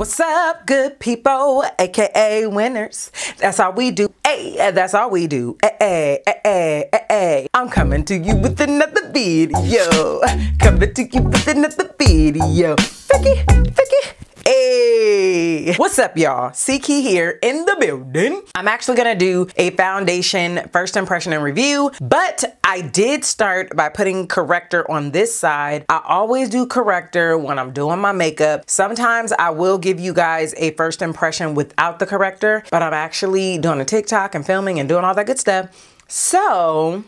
What's up, good people, aka winners? That's how we do. Hey, that's how we do. I'm coming to you with another video. Coming to you with another video. Ficky. Hey, what's up, y'all? CKey here in the building. I'm actually gonna do a foundation first impression and review, but I did start by putting corrector on this side. I always do corrector when I'm doing my makeup. Sometimes I will give you guys a first impression without the corrector, but I'm actually doing a TikTok and filming and doing all that good stuff. So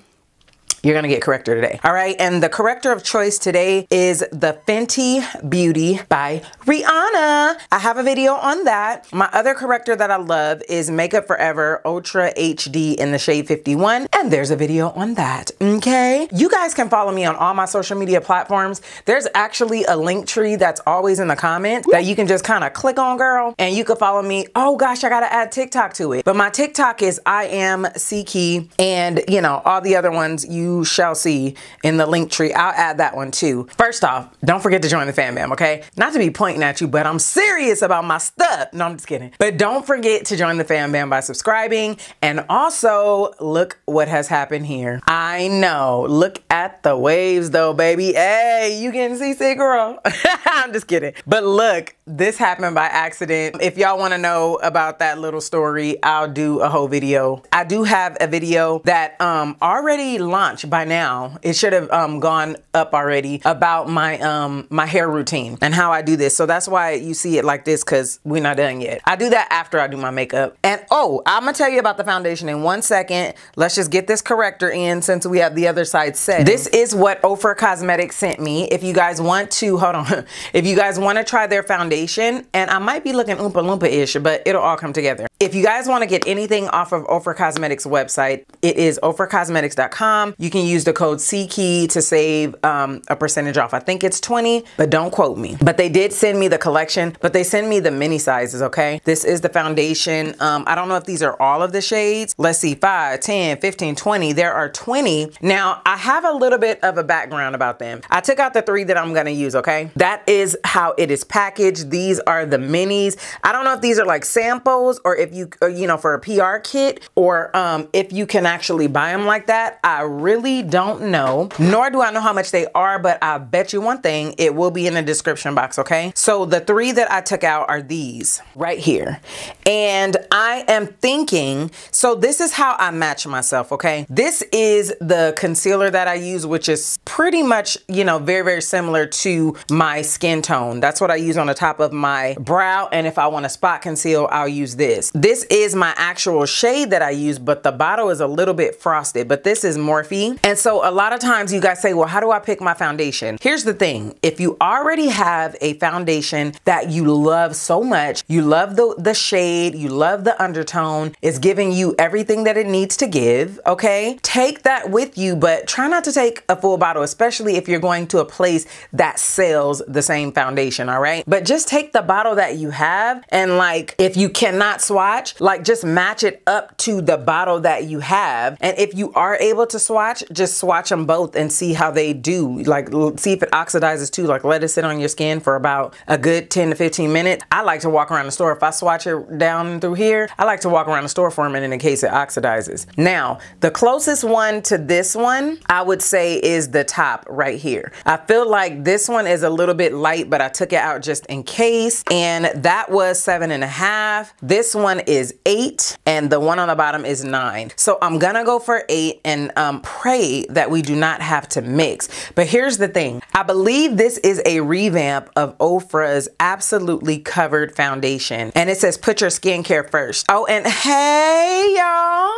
you're gonna get corrector today. All right, and the corrector of choice today is the Fenty Beauty by Rihanna. I have a video on that. My other corrector that I love is Makeup Forever Ultra HD in the shade 51, and there's a video on that, okay? You guys can follow me on all my social media platforms. There's actually a link tree that's always in the comments that you can just kind of click on, girl, and you can follow me. Oh gosh, I gotta add TikTok to it. But my TikTok is IamCKey, and you know, all the other ones you shall see in the link tree. I'll add that one too. First off, don't forget to join the fan fam, okay? Not to be pointing at you, but I'm serious about my stuff. No, I'm just kidding. But don't forget to join the fan fam by subscribing, and also look what has happened here. I know, look at the waves though, baby. Hey, you getting seasick, girl? I'm just kidding. But look, this happened by accident. If y'all want to know about that little story, I'll do a whole video. I do have a video that already launched. By now it should have gone up already, about my my hair routine and how I do this. So that's why you see it like this, because we're not done yet. I do that after I do my makeup. And oh, I'm gonna tell you about the foundation in one second. Let's just get this corrector in since we have the other side set. This is what Ofra Cosmetics sent me. If you guys want to, hold on, if you guys want to try their foundation, and I might be looking Oompa Loompa ish, but it'll all come together. If you guys want to get anything off of Ofra Cosmetics website, it is ofracosmetics.com. You can use the code CKey to save a percentage off. I think it's 20, but don't quote me. But they did send me the collection, but they send me the mini sizes, okay? This is the foundation. I don't know if these are all of the shades. Let's see, 5, 10, 15, 20. There are 20. Now, I have a little bit of a background about them. I took out the three that I'm gonna use, okay? That is how it is packaged. These are the minis. I don't know if these are like samples, or if you know, for a PR kit, or if you can actually buy them like that. I really don't know, nor do I know how much they are, but I bet you one thing, it will be in the description box, okay? So the three that I took out are these right here. And I am thinking, so this is how I match myself, okay? This is the concealer that I use, which is pretty much, you know, very, very similar to my skin tone. That's what I use on the top of my brow. And if I want to spot conceal, I'll use this. This is my actual shade that I use, but the bottle is a little bit frosted, but this is Morphe. And so a lot of times you guys say, well, how do I pick my foundation? Here's the thing. If you already have a foundation that you love so much, you love the shade, you love the undertone, it's giving you everything that it needs to give, okay? Take that with you, but try not to take a full bottle, especially if you're going to a place that sells the same foundation, all right? But just take the bottle that you have, and like, if you cannot swatch, like just match it up to the bottle that you have. And if you are able to swatch, just swatch them both and see how they do. Like see if it oxidizes too, like let it sit on your skin for about a good 10 to 15 minutes. I like to walk around the store. If I swatch it down through here, I like to walk around the store for a minute in case it oxidizes. Now, the closest one to this one, I would say is the top right here. I feel like this one is a little bit light, but I took it out just in case. And that was 7.5. This one is 8, and the one on the bottom is 9. So I'm gonna go for 8 and pray that we do not have to mix. But here's the thing. I believe this is a revamp of Ofra's Absolutely Covered Foundation. And it says, put your skincare first. Oh, and hey, y'all.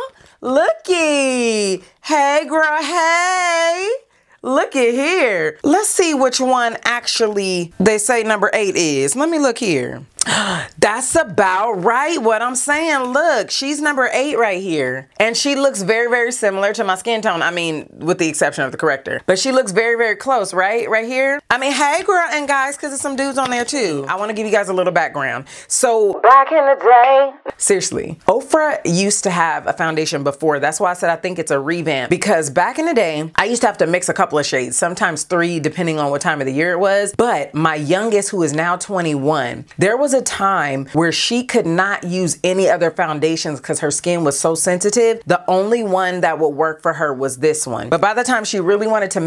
Looky. Hey, girl. Hey. Look at here. Let's see which one actually they say number 8 is. Let me look here. That's about right what I'm saying. Look, she's number 8 right here. And she looks very, very similar to my skin tone. I mean, with the exception of the corrector. But she looks very, very close, right? Right here. I mean, hey, girl and guys, because there's some dudes on there too. I want to give you guys a little background. So back in the day, seriously, Ofra used to have a foundation before. That's why I said I think it's a revamp. Because back in the day, I used to have to mix a couple of shades, sometimes 3, depending on what time of the year it was. But my youngest, who is now 21, there was a time where she could not use any other foundations because her skin was so sensitive. The only one that would work for her was this one. But by the time she really wanted to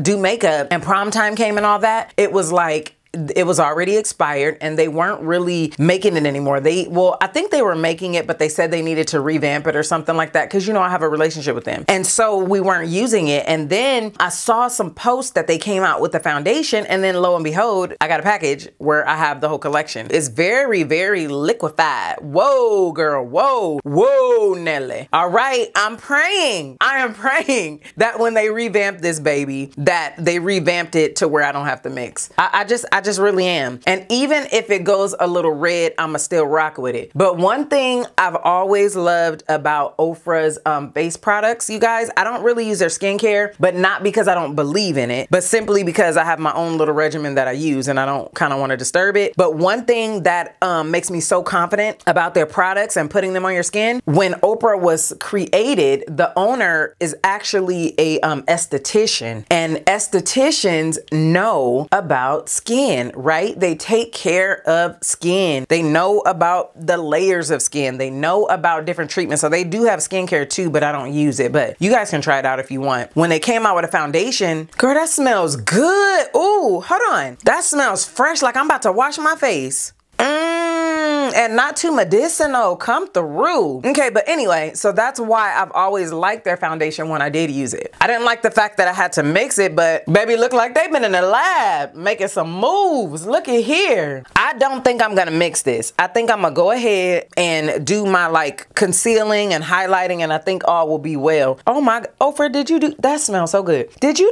do makeup and prom time came and all that, it was like, it was already expired and they weren't really making it anymore. Well, I think they were making it, but they said they needed to revamp it or something like that. Cause you know, I have a relationship with them. And so we weren't using it. And then I saw some posts that they came out with the foundation, and then lo and behold, I got a package where I have the whole collection. It's very, very liquefied. Whoa, girl. Whoa, whoa, Nelly. All right. I'm praying. I am praying that when they revamp this baby, that they revamped it to where I don't have to mix. I just really am. And even if it goes a little red, I'ma still rock with it. But one thing I've always loved about Ofra's face products, you guys, I don't really use their skincare, but not because I don't believe in it, but simply because I have my own little regimen that I use and I don't kind of want to disturb it. But one thing that makes me so confident about their products and putting them on your skin, when Ofra was created, the owner is actually a esthetician, and estheticians know about skin. Right? They take care of skin. They know about the layers of skin. They know about different treatments. So they do have skincare too, but I don't use it. But you guys can try it out if you want. When they came out with a foundation, girl, that smells good. Ooh, hold on. That smells fresh. Like I'm about to wash my face. And not too medicinal, come through. Okay, but anyway, so that's why I've always liked their foundation when I did use it. I didn't like the fact that I had to mix it, but baby, look like they've been in the lab making some moves. Look at here. I don't think I'm gonna mix this. I think I'm gonna go ahead and do my like concealing and highlighting, and I think all will be well. Oh my, Ofra, did you do, that smells so good. Did you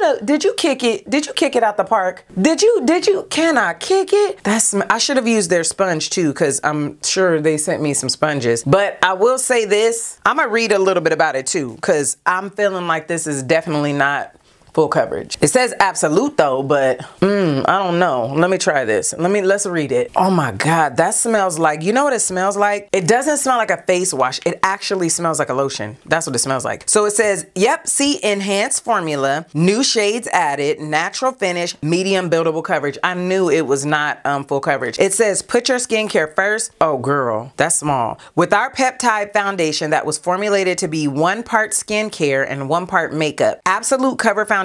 kick it? Did you kick it out the park? Can I kick it? I should have used their sponge too, cause I'm sure they sent me some sponges. But I will say this, I'm gonna read a little bit about it too, because I'm feeling like this is definitely not full coverage. It says absolute though, but I don't know. Let me try this. Let's read it. Oh my God, that smells like, you know what it smells like? It doesn't smell like a face wash. It actually smells like a lotion. That's what it smells like. So it says, yep, see enhanced formula, new shades added, natural finish, medium buildable coverage. I knew it was not full coverage. It says, put your skincare first. Oh girl, that's small. With our peptide foundation that was formulated to be 1 part skincare and 1 part makeup, Absolute Cover Foundation,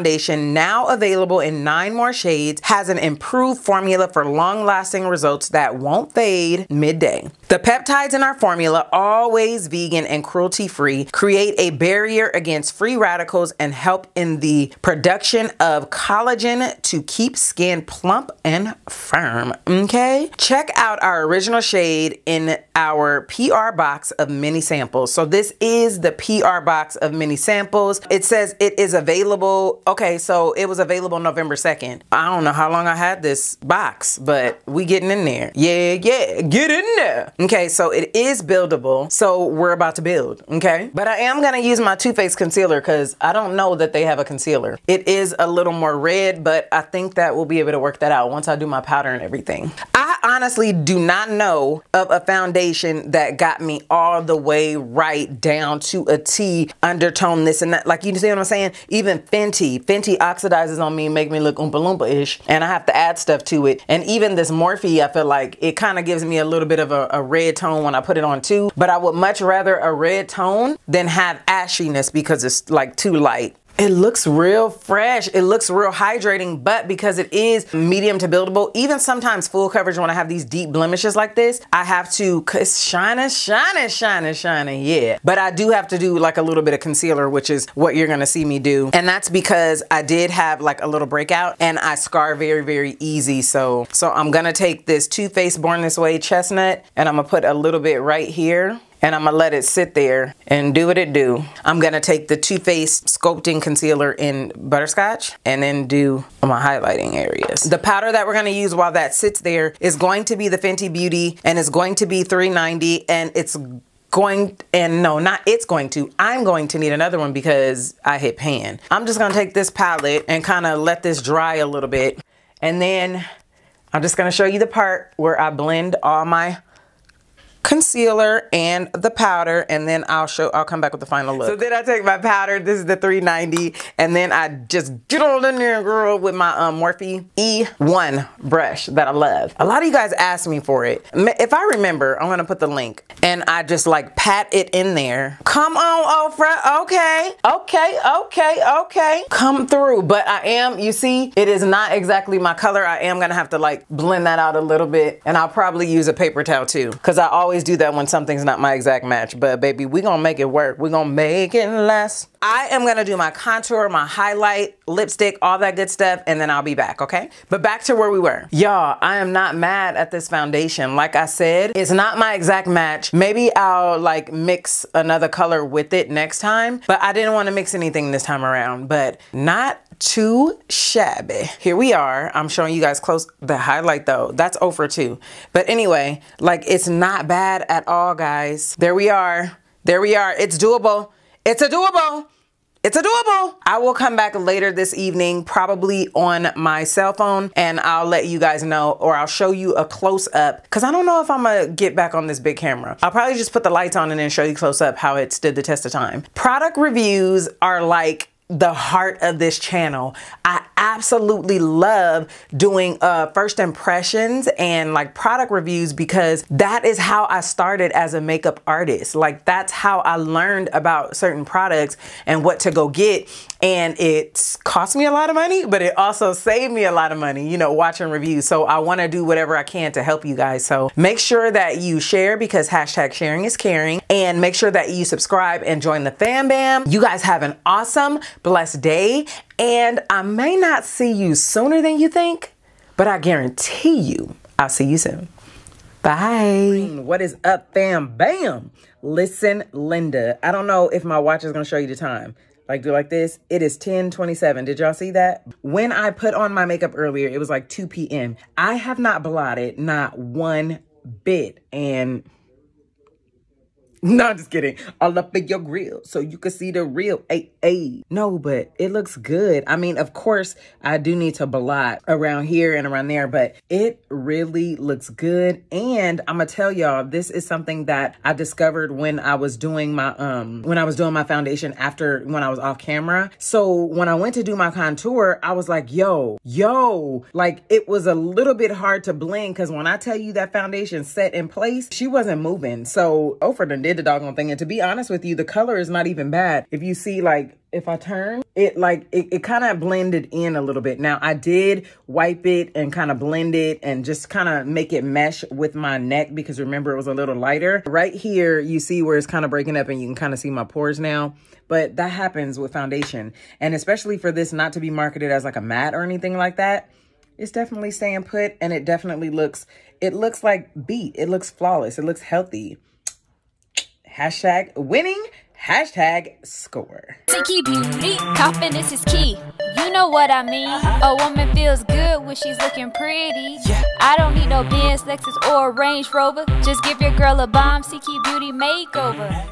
now available in 9 more shades, has an improved formula for long-lasting results that won't fade midday. The peptides in our formula, always vegan and cruelty-free, create a barrier against free radicals and help in the production of collagen to keep skin plump and firm, okay? Check out our original shade in our PR box of mini samples. So this is the PR box of mini samples. It says it is available, okay, so it was available November 2nd. I don't know how long I had this box, but we getting in there. Yeah, yeah, get in there. Okay, so it is buildable, so we're about to build, okay? But I am gonna use my Too Faced concealer because I don't know that they have a concealer. It is a little more red, but I think that we'll be able to work that out once I do my powder and everything. I honestly do not know of a foundation that got me all the way right down to a T, undertone this and that. Like, you see what I'm saying? Even Fenty oxidizes on me and make me look Oompa Loompa-ish, and I have to add stuff to it. And even this Morphe, I feel like it kind of gives me a little bit of a red tone when I put it on too, but I would much rather a red tone than have ashiness because it's like too light. It looks real fresh. It looks real hydrating, but because it is medium to buildable, even sometimes full coverage when I have these deep blemishes like this, I have to, cause shining, yeah. But I do have to do like a little bit of concealer, which is what you're gonna see me do. And that's because I did have like a little breakout and I scar very, very easy. So I'm gonna take this Too Faced Born This Way Chestnut and I'm gonna put a little bit right here. And I'm gonna let it sit there and do what it do. I'm gonna take the Too Faced Sculpting Concealer in Butterscotch and then do my highlighting areas. The powder that we're gonna use while that sits there is going to be the Fenty Beauty, and it's going to be 390, and I'm going to need another one because I hit pan. I'm just gonna take this palette and kind of let this dry a little bit. And then I'm just gonna show you the part where I blend all my concealer and the powder, and then I'll come back with the final look. So then I take my powder, this is the 390, and then I just get on in there, girl, with my Morphe E1 brush that I love. A lot of you guys asked me for it. If I remember, I'm gonna put the link, and I just like pat it in there. Come on, Ofra, okay, come through. But I am, you see, it is not exactly my color. I am gonna have to like blend that out a little bit, and I'll probably use a paper towel too, because I always do that when something's not my exact match. But baby, we gonna make it work, we gonna make it last. I am gonna do my contour, my highlight, lipstick, all that good stuff, and then I'll be back, okay? But back to where we were. Y'all, I am not mad at this foundation. Like I said, it's not my exact match. Maybe I'll like mix another color with it next time, but I didn't wanna mix anything this time around, but not too shabby. Here we are. I'm showing you guys close the highlight though. That's Ofra too. But anyway, like it's not bad at all, guys. There we are. There we are. It's doable. It's a doable. It's a doable. I will come back later this evening, probably on my cell phone, and I'll let you guys know, or I'll show you a close up, because I don't know if I'm gonna get back on this big camera. I'll probably just put the lights on and then show you close up how it stood the test of time. Product reviews are like the heart of this channel. I absolutely love doing first impressions and like product reviews, because that is how I started as a makeup artist. Like that's how I learned about certain products and what to go get. And it cost me a lot of money, but it also saved me a lot of money, you know, watching reviews. So I want to do whatever I can to help you guys. So make sure that you share, because #sharing is caring, and make sure that you subscribe and join the fam bam. You guys have an awesome, blessed day, and I may not see you sooner than you think, but I guarantee you I'll see you soon. Bye. What is up, fam bam? Listen, Linda, I don't know if my watch is gonna show you the time. Like do like this. It is 10:27. Did y'all see that? When I put on my makeup earlier, it was like 2 p.m. I have not blotted, not one bit. And no, I'm just kidding. All up in your grill so you can see the real. Ay. No, but it looks good. I mean, of course, I do need to blot around here and around there, but it really looks good. And I'm going to tell y'all, this is something that I discovered when I was doing my foundation after when I was off camera. So when I went to do my contour, I was like, yo, like it was a little bit hard to blend, because when I tell you that foundation set in place, she wasn't moving. So Ofra done did the doggone thing. And to be honest with you, the color is not even bad. If you see, like if I turn it, like it kind of blended in a little bit. Now I did wipe it and kind of blend it and just kind of make it mesh with my neck, because remember, it was a little lighter right here. You see where it's kind of breaking up and you can kind of see my pores now, but that happens with foundation. And especially for this not to be marketed as like a matte or anything like that, it's definitely staying put, and it definitely looks, it looks like beat. It looks flawless. It looks healthy. #winning, #score. CKey Beauty, confidence is key. You know what I mean. A woman feels good when she's looking pretty. I don't need no Benz, Lexus, or a Range Rover. Just give your girl a bomb CKey Beauty makeover.